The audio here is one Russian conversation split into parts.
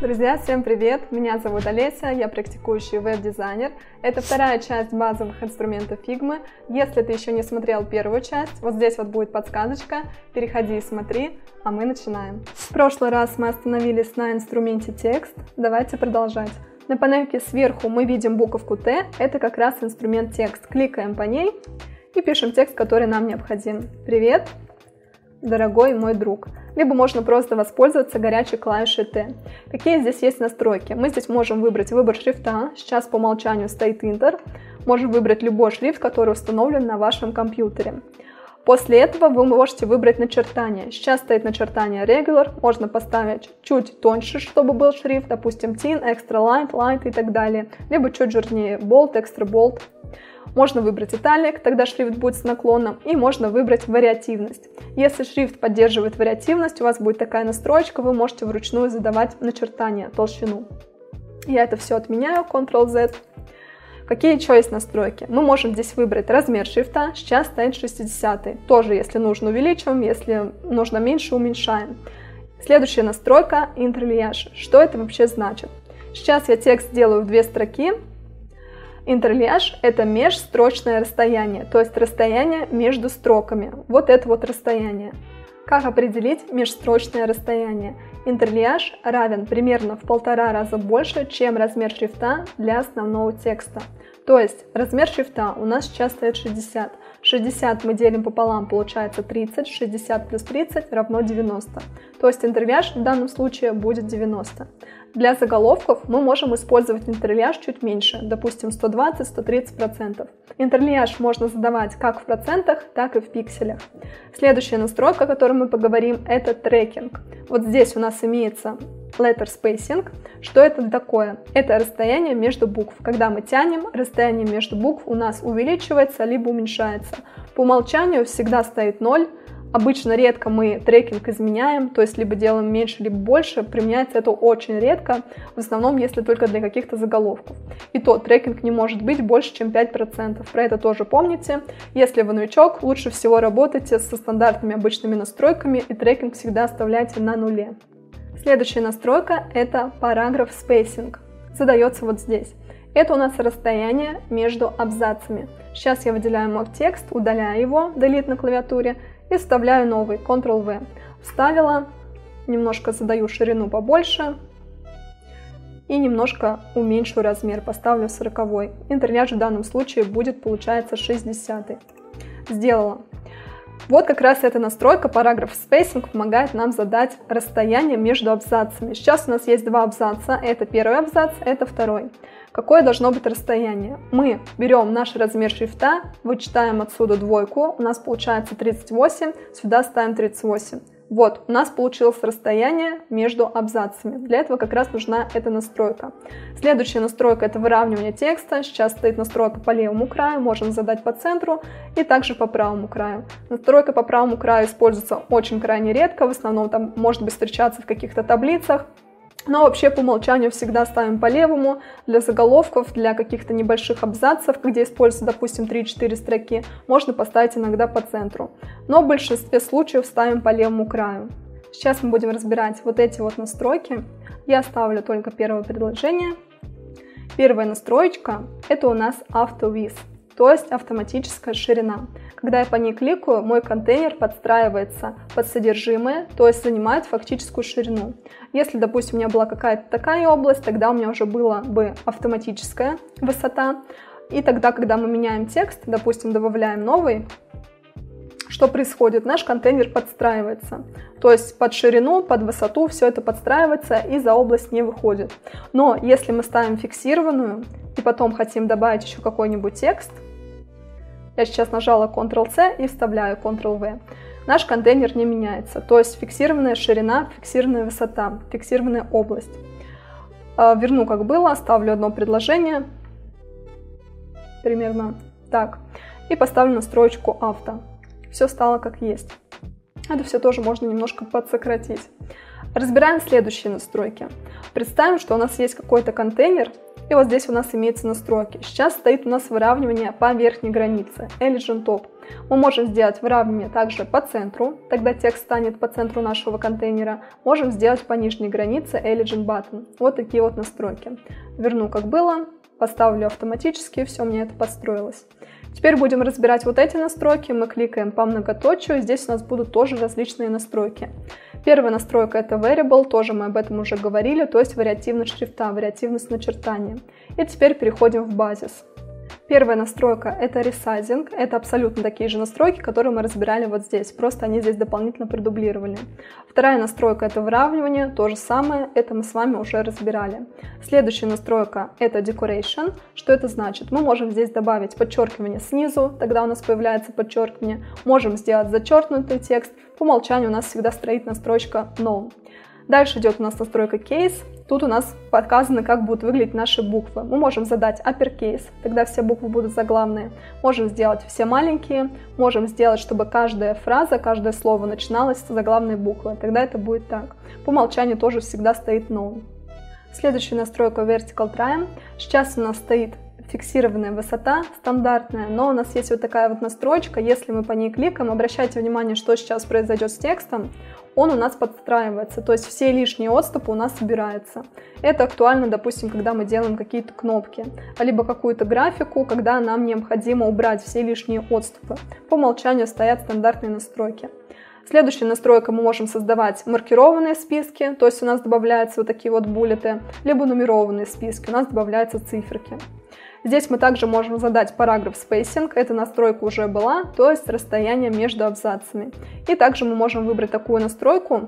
Друзья, всем привет! Меня зовут Олеся, я практикующий веб-дизайнер. Это вторая часть базовых инструментов Figma. Если ты еще не смотрел первую часть, вот здесь вот будет подсказочка. Переходи и смотри, а мы начинаем. В прошлый раз мы остановились на инструменте текст. Давайте продолжать. На панельке сверху мы видим буковку Т. Это как раз инструмент текст. Кликаем по ней и пишем текст, который нам необходим. Привет, дорогой мой друг. Либо можно просто воспользоваться горячей клавишей Т. Какие здесь есть настройки? Мы здесь можем выбрать выбор шрифта, сейчас по умолчанию стоит Интер, можем выбрать любой шрифт, который установлен на вашем компьютере. После этого вы можете выбрать начертание, сейчас стоит начертание Regular, можно поставить чуть тоньше, чтобы был шрифт, допустим Thin, Extra Light, Light и так далее, либо чуть жирнее Bold, Extra Bold. Можно выбрать Italic, тогда шрифт будет с наклоном, и можно выбрать вариативность. Если шрифт поддерживает вариативность, у вас будет такая настроечка, вы можете вручную задавать начертание, толщину. Я это все отменяю, Ctrl-Z. Какие еще есть настройки? Мы можем здесь выбрать размер шрифта, сейчас стоит 60. Тоже, если нужно, увеличиваем, если нужно меньше, уменьшаем. Следующая настройка – интерлияж. Что это вообще значит? Сейчас я текст делаю в две строки. Интерлияж – это межстрочное расстояние, то есть расстояние между строками. Вот это вот расстояние. Как определить межстрочное расстояние? Интерлияж равен примерно в 1,5 раза больше, чем размер шрифта для основного текста. То есть размер шрифта у нас сейчас стоит 60. 60 мы делим пополам, получается 30. 60 плюс 30 равно 90. То есть интерлияж в данном случае будет 90. Для заголовков мы можем использовать интерлияж чуть меньше, допустим 120-130%. Интерлияж можно задавать как в процентах, так и в пикселях. Следующая настройка, о которой мы поговорим, это трекинг. Вот здесь у нас имеется letter spacing. Что это такое? Это расстояние между букв. Когда мы тянем, расстояние между букв у нас увеличивается, либо уменьшается. По умолчанию всегда стоит 0. Обычно редко мы трекинг изменяем, то есть либо делаем меньше, либо больше. Применяется это очень редко, в основном, если только для каких-то заголовков. И то трекинг не может быть больше, чем 5%. Про это тоже помните. Если вы новичок, лучше всего работайте со стандартными обычными настройками и трекинг всегда оставляйте на нуле. Следующая настройка – это параграф спейсинг. Задается вот здесь. Это у нас расстояние между абзацами. Сейчас я выделяю мой текст, удаляю его, Delete на клавиатуре, и вставляю новый, Ctrl-V. Вставила, немножко задаю ширину побольше и немножко уменьшу размер, поставлю 40. Интерляж в данном случае будет, получается, 60. Сделала. Вот как раз эта настройка, параграф spacing, помогает нам задать расстояние между абзацами. Сейчас у нас есть два абзаца, это первый абзац, это второй. Какое должно быть расстояние? Мы берем наш размер шрифта, вычитаем отсюда двойку, у нас получается 38, сюда ставим 38. Вот, у нас получилось расстояние между абзацами. Для этого как раз нужна эта настройка. Следующая настройка – это выравнивание текста. Сейчас стоит настройка по левому краю, можем задать по центру и также по правому краю. Настройка по правому краю используется очень крайне редко, в основном там может быть встречаться в каких-то таблицах. Но вообще по умолчанию всегда ставим по левому, для заголовков, для каких-то небольших абзацев, где используется, допустим, 3-4 строки, можно поставить иногда по центру. Но в большинстве случаев ставим по левому краю. Сейчас мы будем разбирать вот эти вот настройки. Я ставлю только первое предложение. Первая настроечка – это у нас Auto-Width, то есть автоматическая ширина. Когда я по ней кликаю, мой контейнер подстраивается под содержимое, то есть занимает фактическую ширину. Если, допустим, у меня была какая-то такая область, тогда у меня уже была бы автоматическая высота. И тогда, когда мы меняем текст, допустим, добавляем новый, что происходит? Наш контейнер подстраивается. То есть под ширину, под высоту все это подстраивается и за область не выходит. Но если мы ставим фиксированную и потом хотим добавить еще какой-нибудь текст, я сейчас нажала Ctrl-C и вставляю Ctrl-V. Наш контейнер не меняется, то есть фиксированная ширина, фиксированная высота, фиксированная область. Верну как было, оставлю одно предложение, примерно так, и поставлю настроечку авто. Все стало как есть. Это все тоже можно немножко подсократить. Разбираем следующие настройки. Представим, что у нас есть какой-то контейнер, И вот здесь у нас имеются настройки. Сейчас стоит у нас выравнивание по верхней границе, Elegant Top. Мы можем сделать выравнивание также по центру, тогда текст станет по центру нашего контейнера. Можем сделать по нижней границе Elegant Button. Вот такие вот настройки. Верну как было, поставлю автоматически, все у меня это подстроилось. Теперь будем разбирать вот эти настройки. Мы кликаем по многоточию, здесь у нас будут тоже различные настройки. Первая настройка — это Variable, тоже мы об этом уже говорили, то есть вариативность шрифта, вариативность начертания. И теперь переходим в базис. Первая настройка — это Resizing, это абсолютно такие же настройки, которые мы разбирали вот здесь, просто они здесь дополнительно продублировали. Вторая настройка — это выравнивание, то же самое, это мы с вами уже разбирали. Следующая настройка — это Decoration, что это значит? Мы можем здесь добавить подчеркивание снизу, тогда у нас появляется подчеркивание, можем сделать зачеркнутый текст, по умолчанию у нас всегда стоит настройка No. Дальше идет у нас настройка Case. Тут у нас показано, как будут выглядеть наши буквы. Мы можем задать uppercase, тогда все буквы будут заглавные. Можем сделать все маленькие. Можем сделать, чтобы каждая фраза, каждое слово начиналось с заглавной буквы. Тогда это будет так. По умолчанию тоже всегда стоит no. Следующая настройка Vertical Trim. Сейчас у нас стоит фиксированная высота, стандартная, но у нас есть вот такая вот настройка, если мы по ней кликаем, обращайте внимание, что сейчас произойдет с текстом, он у нас подстраивается, то есть все лишние отступы у нас собираются. Это актуально, допустим, когда мы делаем какие-то кнопки, либо какую-то графику, когда нам необходимо убрать все лишние отступы. По умолчанию стоят стандартные настройки. Следующая настройка, мы можем создавать маркированные списки, то есть у нас добавляются вот такие вот буллеты, либо нумерованные списки, у нас добавляются циферки. Здесь мы также можем задать параграф спейсинг, эта настройка уже была, то есть расстояние между абзацами. И также мы можем выбрать такую настройку,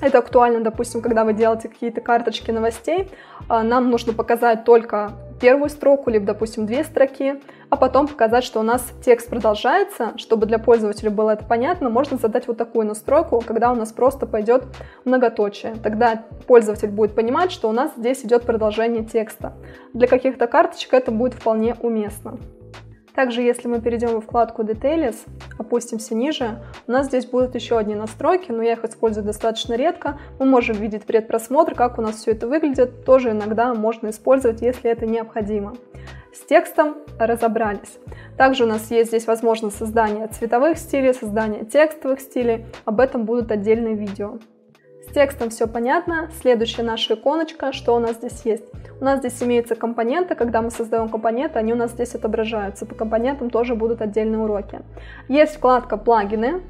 это актуально, допустим, когда вы делаете какие-то карточки новостей, нам нужно показать только первую строку, либо, допустим, две строки, а потом показать, что у нас текст продолжается, чтобы для пользователя было это понятно, можно задать вот такую настройку, когда у нас просто пойдет многоточие. Тогда пользователь будет понимать, что у нас здесь идет продолжение текста. Для каких-то карточек это будет вполне уместно. Также, если мы перейдем во вкладку Details, опустимся ниже, у нас здесь будут еще одни настройки, но я их использую достаточно редко. Мы можем видеть предпросмотр, как у нас все это выглядит, тоже иногда можно использовать, если это необходимо. С текстом разобрались. Также у нас есть здесь возможность создания цветовых стилей, создания текстовых стилей, об этом будут отдельные видео. С текстом все понятно. Следующая наша иконочка, что у нас здесь есть. У нас здесь имеются компоненты, когда мы создаем компоненты, они у нас здесь отображаются. По компонентам тоже будут отдельные уроки. Есть вкладка «Плагины».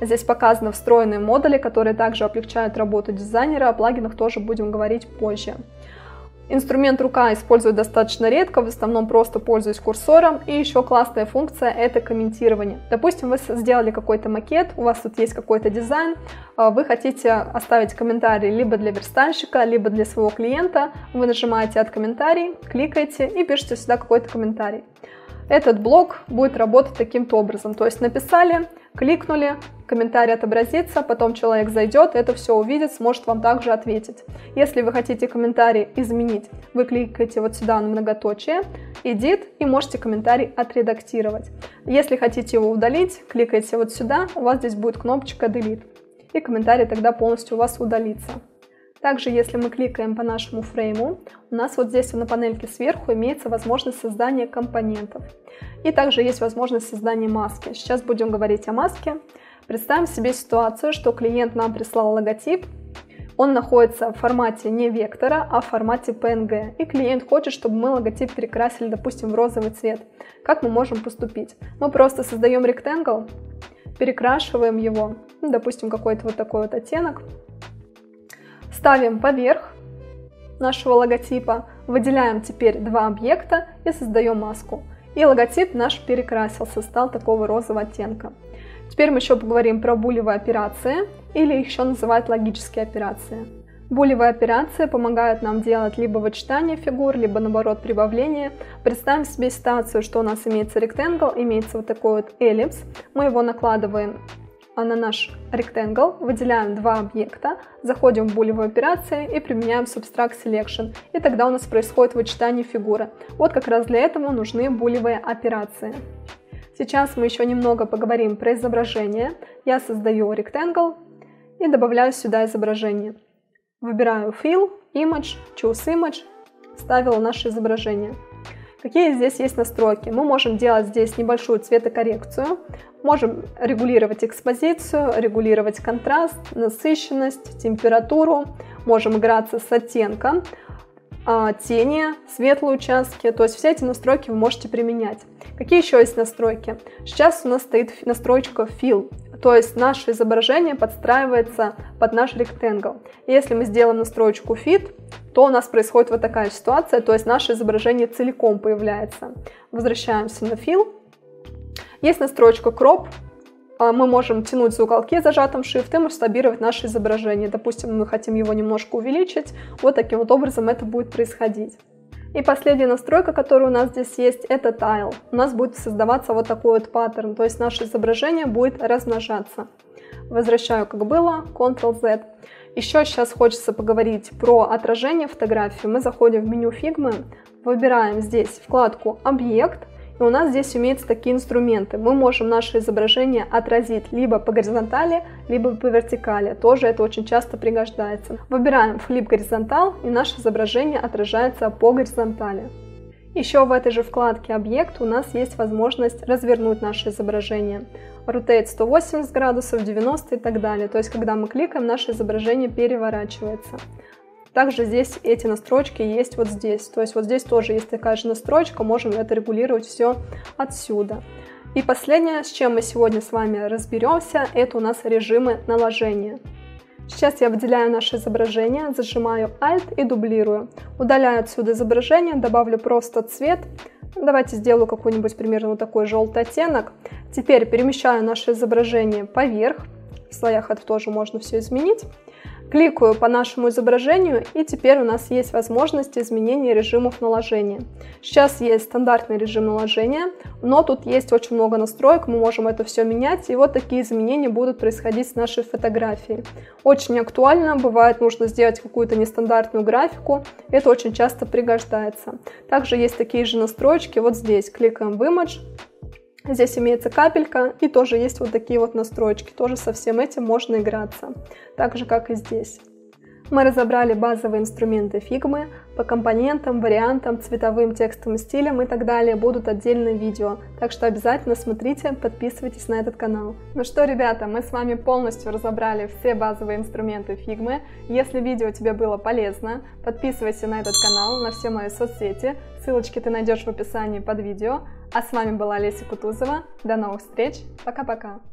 Здесь показаны встроенные модули, которые также облегчают работу дизайнера. О плагинах тоже будем говорить позже. Инструмент рука использую достаточно редко, в основном просто пользуюсь курсором. И еще классная функция — это комментирование. Допустим, вы сделали какой-то макет, у вас тут есть какой-то дизайн, вы хотите оставить комментарий либо для верстальщика, либо для своего клиента. Вы нажимаете «От комментарий», кликаете и пишете сюда какой-то комментарий. Этот блок будет работать таким-то образом, то есть написали, кликнули, комментарий отобразится, потом человек зайдет, это все увидит, сможет вам также ответить. Если вы хотите комментарий изменить, вы кликаете вот сюда на многоточие, edit, и можете комментарий отредактировать. Если хотите его удалить, кликаете вот сюда, у вас здесь будет кнопочка delete, и комментарий тогда полностью у вас удалится. Также, если мы кликаем по нашему фрейму, у нас вот здесь на панельке сверху имеется возможность создания компонентов. И также есть возможность создания маски. Сейчас будем говорить о маске. Представим себе ситуацию, что клиент нам прислал логотип. Он находится в формате не вектора, а в формате PNG. И клиент хочет, чтобы мы логотип перекрасили, допустим, в розовый цвет. Как мы можем поступить? Мы просто создаем rectangle, перекрашиваем его, допустим, какой-то вот такой вот оттенок. Ставим поверх нашего логотипа, выделяем теперь два объекта и создаем маску. И логотип наш перекрасился, стал такого розового оттенка. Теперь мы еще поговорим про булевые операции, или еще называют логические операции. Булевые операции помогают нам делать либо вычитание фигур, либо наоборот прибавление. Представим себе ситуацию, что у нас имеется rectangle, имеется вот такой вот эллипс. Мы его накладываем на наш rectangle, выделяем два объекта, заходим в булевые операции и применяем Subtract Selection. И тогда у нас происходит вычитание фигуры. Вот как раз для этого нужны булевые операции. Сейчас мы еще немного поговорим про изображение. Я создаю rectangle и добавляю сюда изображение. Выбираю Fill, Image, Choose Image вставила наше изображение. Какие здесь есть настройки? Мы можем делать здесь небольшую цветокоррекцию, можем регулировать экспозицию, регулировать контраст, насыщенность, температуру, можем играться с оттенком, тени, светлые участки, то есть все эти настройки вы можете применять. Какие еще есть настройки? Сейчас у нас стоит настройка Fill, то есть наше изображение подстраивается под наш ректангл. Если мы сделаем настройку Fit, то у нас происходит вот такая ситуация, то есть наше изображение целиком появляется. Возвращаемся на Fill. Есть настройка Crop. Мы можем тянуть за уголки зажатым Shift и масштабировать наше изображение. Допустим, мы хотим его немножко увеличить. Вот таким вот образом это будет происходить. И последняя настройка, которая у нас здесь есть, это Tile. У нас будет создаваться вот такой вот паттерн, то есть наше изображение будет размножаться. Возвращаю, как было, Ctrl-Z. Еще сейчас хочется поговорить про отражение фотографии. Мы заходим в меню Figma, выбираем здесь вкладку «Объект», и у нас здесь имеются такие инструменты. Мы можем наше изображение отразить либо по горизонтали, либо по вертикали. Тоже это очень часто пригождается. Выбираем «Flip горизонтал», и наше изображение отражается по горизонтали. Еще в этой же вкладке «Объект» у нас есть возможность развернуть наше изображение. Rotate 180 градусов, 90 и так далее. То есть, когда мы кликаем, наше изображение переворачивается. Также здесь эти настройки есть вот здесь. То есть, вот здесь тоже есть такая же настройка, можем это регулировать все отсюда. И последнее, с чем мы сегодня с вами разберемся, это у нас режимы наложения. Сейчас я выделяю наше изображение, зажимаю Alt и дублирую. Удаляю отсюда изображение, добавлю просто цвет. Давайте сделаю какой-нибудь примерно вот такой желтый оттенок. Теперь перемещаю наше изображение поверх. В слоях это тоже можно все изменить. Кликаю по нашему изображению, и теперь у нас есть возможность изменения режимов наложения. Сейчас есть стандартный режим наложения, но тут есть очень много настроек, мы можем это все менять, и вот такие изменения будут происходить с нашей фотографией. Очень актуально, бывает нужно сделать какую-то нестандартную графику, это очень часто пригождается. Также есть такие же настройки, вот здесь кликаем в Image. Здесь имеется капелька, и тоже есть вот такие вот настройки. Тоже со всем этим можно играться, так же как и здесь. Мы разобрали базовые инструменты Figma. По компонентам, вариантам, цветовым, текстовым стилям и так далее будут отдельные видео. Так что обязательно смотрите, подписывайтесь на этот канал. Ну что, ребята, мы с вами полностью разобрали все базовые инструменты Figma. Если видео тебе было полезно, подписывайся на этот канал, на все мои соцсети. Ссылочки ты найдешь в описании под видео. А с вами была Олеся Кутузова. До новых встреч. Пока-пока.